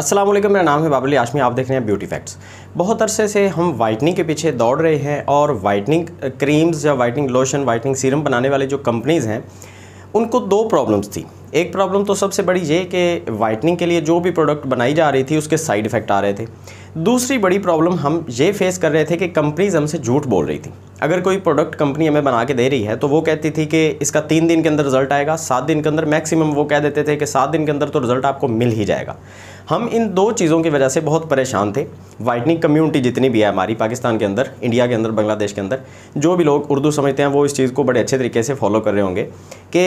अस्सलाम वालेकुम, मेरा नाम है बाबर आश्मी, आप देख रहे हैं ब्यूटीफेक्ट्स। बहुत अरसे से हम वाइटनिंग के पीछे दौड़ रहे हैं और वाइटनिंग क्रीम्स या वाइटनिंग लोशन, वाइटनिंग सीरम बनाने वाले जो कंपनीज़ हैं उनको दो प्रॉब्लम्स थी। एक प्रॉब्लम तो सबसे बड़ी ये कि वाइटनिंग के लिए जो भी प्रोडक्ट बनाई जा रही थी उसके साइड इफ़ेक्ट आ रहे थे। दूसरी बड़ी प्रॉब्लम हम ये फेस कर रहे थे कि कंपनीज़ हमसे झूठ बोल रही थी। अगर कोई प्रोडक्ट कंपनी हमें बना के दे रही है तो वो कहती थी कि इसका 3 दिन के अंदर रिजल्ट आएगा, 7 दिन के अंदर मैक्सिमम वो कह देते थे कि 7 दिन के अंदर तो रिजल्ट आपको मिल ही जाएगा। हम इन दो चीज़ों की वजह से बहुत परेशान थे। वाइटनिंग कम्युनिटी जितनी भी है हमारी, पाकिस्तान के अंदर, इंडिया के अंदर, बांग्लादेश के अंदर, जो भी लोग उर्दू समझते हैं वो इस चीज़ को बड़े अच्छे तरीके से फॉलो कर रहे होंगे कि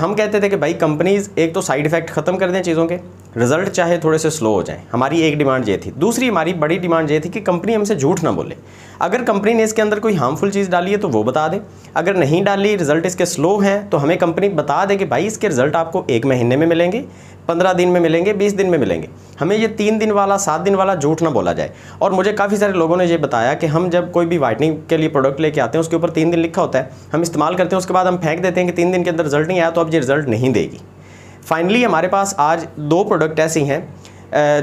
हम कहते थे कि भाई कंपनीज़ एक तो साइड इफ़ेक्ट ख़त्म कर दें चीज़ों के, रिज़ल्ट चाहे थोड़े से स्लो हो जाएं। हमारी एक डिमांड ये थी। दूसरी हमारी बड़ी डिमांड ये थी कि कंपनी हमसे झूठ ना बोले। अगर कंपनी ने इसके अंदर कोई हार्मफुल चीज़ डाली है तो वो बता दे, अगर नहीं डाली, रिज़ल्ट इसके स्लो हैं तो हमें कंपनी बता दे कि भाई इसके रिज़ल्ट आपको 1 महीने में मिलेंगे, 15 दिन में मिलेंगे, 20 दिन में मिलेंगे। हमें ये 3 दिन वाला, 7 दिन वाला झूठ ना बोला जाए। और मुझे काफ़ी सारे लोगों ने ये बताया कि हम जब कोई भी वाइटनिंग के लिए प्रोडक्ट लेके आते हैं उसके ऊपर 3 दिन लिखा होता है, हम इस्तेमाल करते हैं, उसके बाद हम फेंक देते हैं कि 3 दिन के अंदर रिज़ल्ट नहीं आया तो अब ये रिज़ल्ट नहीं देगी। फाइनली हमारे पास आज 2 प्रोडक्ट ऐसी हैं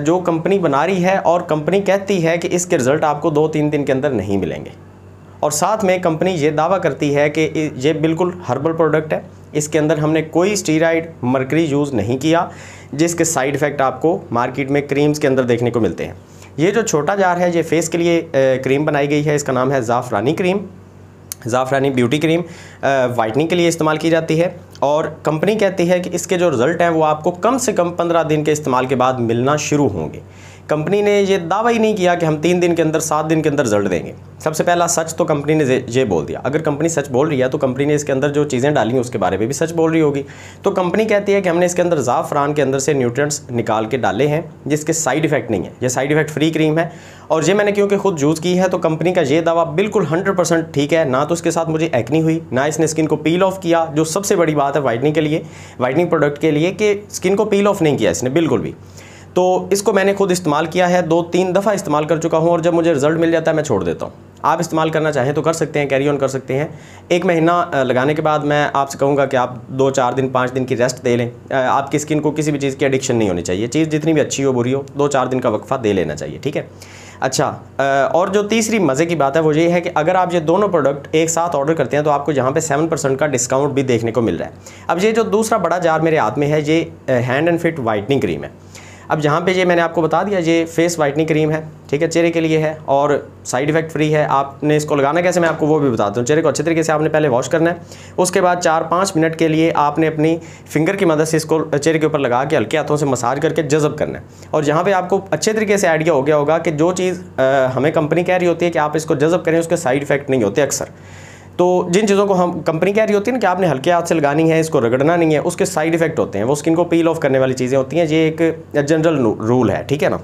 जो कंपनी बना रही है और कंपनी कहती है कि इसके रिज़ल्ट आपको 2-3 दिन के अंदर नहीं मिलेंगे, और साथ में कंपनी ये दावा करती है कि ये बिल्कुल हर्बल प्रोडक्ट है, इसके अंदर हमने कोई स्टीराइड, मरकरी यूज़ नहीं किया, जिसके साइड इफ़ेक्ट आपको मार्केट में क्रीम्स के अंदर देखने को मिलते हैं। ये जो छोटा जार है ये फेस के लिए क्रीम बनाई गई है, इसका नाम है Zafrani cream, Zafrani beauty cream. Whitening के लिए इस्तेमाल की जाती है और कंपनी कहती है कि इसके जो रिज़ल्ट हैं वो आपको कम से कम 15 दिन के इस्तेमाल के बाद मिलना शुरू होंगे। कंपनी ने ये दावा ही नहीं किया कि हम 3 दिन के अंदर, 7 दिन के अंदर रिज़ल्ट देंगे। सबसे पहला सच तो कंपनी ने ये बोल दिया। अगर कंपनी सच बोल रही है तो कंपनी ने इसके अंदर जो चीज़ें डाली हैं उसके बारे में भी सच बोल रही होगी। तो कंपनी कहती है कि हमने इसके अंदर ज़ाफ़रान के अंदर से न्यूट्रिएंट्स निकाल के डाले हैं जिसके साइड इफ़ेक्ट नहीं है, ये साइड इफ़ेक्ट फ्री क्रीम है। और ये मैंने क्योंकि खुद यूज़ की है तो कंपनी का ये दावा बिल्कुल 100% ठीक है। ना तो इसके साथ मुझे एक्नी हुई, ना इसने स्किन को पील ऑफ किया, जो सबसे बड़ी बात है वाइटनिंग के लिए, वाइटनिंग प्रोडक्ट के लिए, कि स्किन को पील ऑफ नहीं किया इसने बिल्कुल भी। तो इसको मैंने खुद इस्तेमाल किया है, 2-3 दफ़ा इस्तेमाल कर चुका हूँ और जब मुझे रिज़ल्ट मिल जाता है मैं छोड़ देता हूँ। आप इस्तेमाल करना चाहें तो कर सकते हैं, कैरी ऑन कर सकते हैं। 1 महीना लगाने के बाद मैं आपसे कहूँगा कि आप 2-4 दिन, 5 दिन की रेस्ट दे लें। आपकी स्किन को किसी भी चीज़ की एडिक्शन नहीं होनी चाहिए, चीज़ जितनी भी अच्छी हो बुरी हो, 2-4 दिन का वक्फा दे लेना चाहिए, ठीक है। अच्छा, और जो तीसरी मज़े की बात है वो ये है कि अगर आप ये दोनों प्रोडक्ट एक साथ ऑर्डर करते हैं तो आपको यहाँ पे 7% का डिस्काउंट भी देखने को मिल रहा है। अब ये जो दूसरा बड़ा जार मेरे हाथ में है ये hand and fit whitening cream है। अब जहाँ पे ये मैंने आपको बता दिया ये फेस वाइटनिंग क्रीम है, ठीक है, चेहरे के लिए है और साइड इफ़ेक्ट फ्री है। आपने इसको लगाना कैसे, मैं आपको वो भी बताता हूँ। चेहरे को अच्छे तरीके से आपने पहले वॉश करना है, उसके बाद 4-5 मिनट के लिए आपने अपनी फिंगर की मदद से इसको चेहरे के ऊपर लगा के हल्के हाथों से मसाज करके जज़ब करना है। और यहाँ पर आपको अच्छे तरीके से आइडिया हो गया होगा कि जो चीज़ हमें कंपनी कह रही होती है कि आप इसको जज़ब करें उसके साइड इफ़ेक्ट नहीं होते अक्सर। तो जिन चीज़ों को हम कंपनी कह रही होती है ना कि आपने हल्के हाथ से लगानी है, इसको रगड़ना नहीं है, उसके साइड इफ़ेक्ट होते हैं, वो स्किन को पील ऑफ करने वाली चीज़ें होती हैं। ये एक जनरल रूल है, ठीक है ना।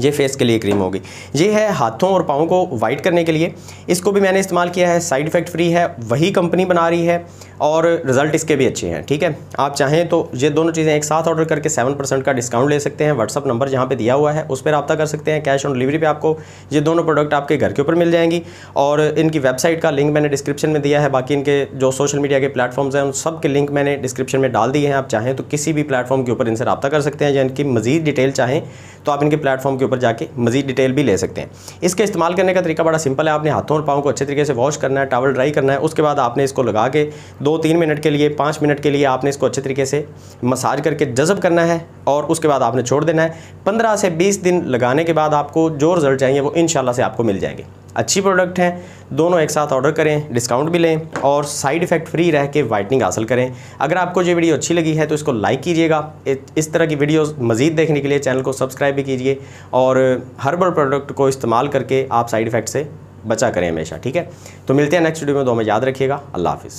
ये फेस के लिए क्रीम होगी। ये है हाथों और पाँव को वाइट करने के लिए, इसको भी मैंने इस्तेमाल किया है, साइड इफ़ेक्ट फ्री है, वही कंपनी बना रही है और रिज़ल्ट इसके भी अच्छे हैं, ठीक है। आप चाहें तो ये दोनों चीज़ें एक साथ ऑर्डर करके 7% का डिस्काउंट ले सकते हैं। व्हाट्सअप नंबर जहाँ पे दिया हुआ है उस पर रब्ता कर सकते हैं। कैश ऑन डिलीवरी पे आपको ये दोनों प्रोडक्ट आपके घर के ऊपर मिल जाएंगी और इनकी वेबसाइट का लिंक मैंने डिस्क्रिप्शन में दिया है। बाकी इनके जो सोशल मीडिया के प्लेटफॉर्म्स हैं उन सब के लिंक मैंने डिस्क्रिप्शन में डाल दिए हैं। आप चाहें तो किसी भी प्लेटफॉर्म के ऊपर इनसे रब्ता कर सकते हैं, या इनकी मज़ीद डिटेल चाहें तो आप इनके प्लेटफॉर्म के ऊपर जाके मज़ीद डिटेल भी ले सकते हैं। इसके इस्तेमाल करने का तरीका बड़ा सिंपल है। आपने हाथों और पाँव को अच्छे तरीके से वॉश करना है, टॉवल ड्राई करना है, उसके बाद आपने इसको लगा के 2-3 मिनट के लिए, 5 मिनट के लिए आपने इसको अच्छे तरीके से मसाज करके जज़ब करना है और उसके बाद आपने छोड़ देना है। 15 से 20 दिन लगाने के बाद आपको जो रिज़ल्ट चाहिए वो इंशाल्लाह से आपको मिल जाएंगे। अच्छी प्रोडक्ट हैं, दोनों एक साथ ऑर्डर करें, डिस्काउंट भी लें और साइड इफ़ेक्ट फ्री रह के वाइटनिंग हासिल करें। अगर आपको ये वीडियो अच्छी लगी है तो इसको लाइक कीजिएगा। इस तरह की वीडियोस मज़ीद देखने के लिए चैनल को सब्सक्राइब भी कीजिए और हर्बल प्रोडक्ट को इस्तेमाल करके आप साइड इफ़ेक्ट से बचा करें हमेशा, ठीक है। तो मिलते हैं नेक्स्ट वीडियो में, दो में याद रखिएगा। अल्लाह हाफिज़।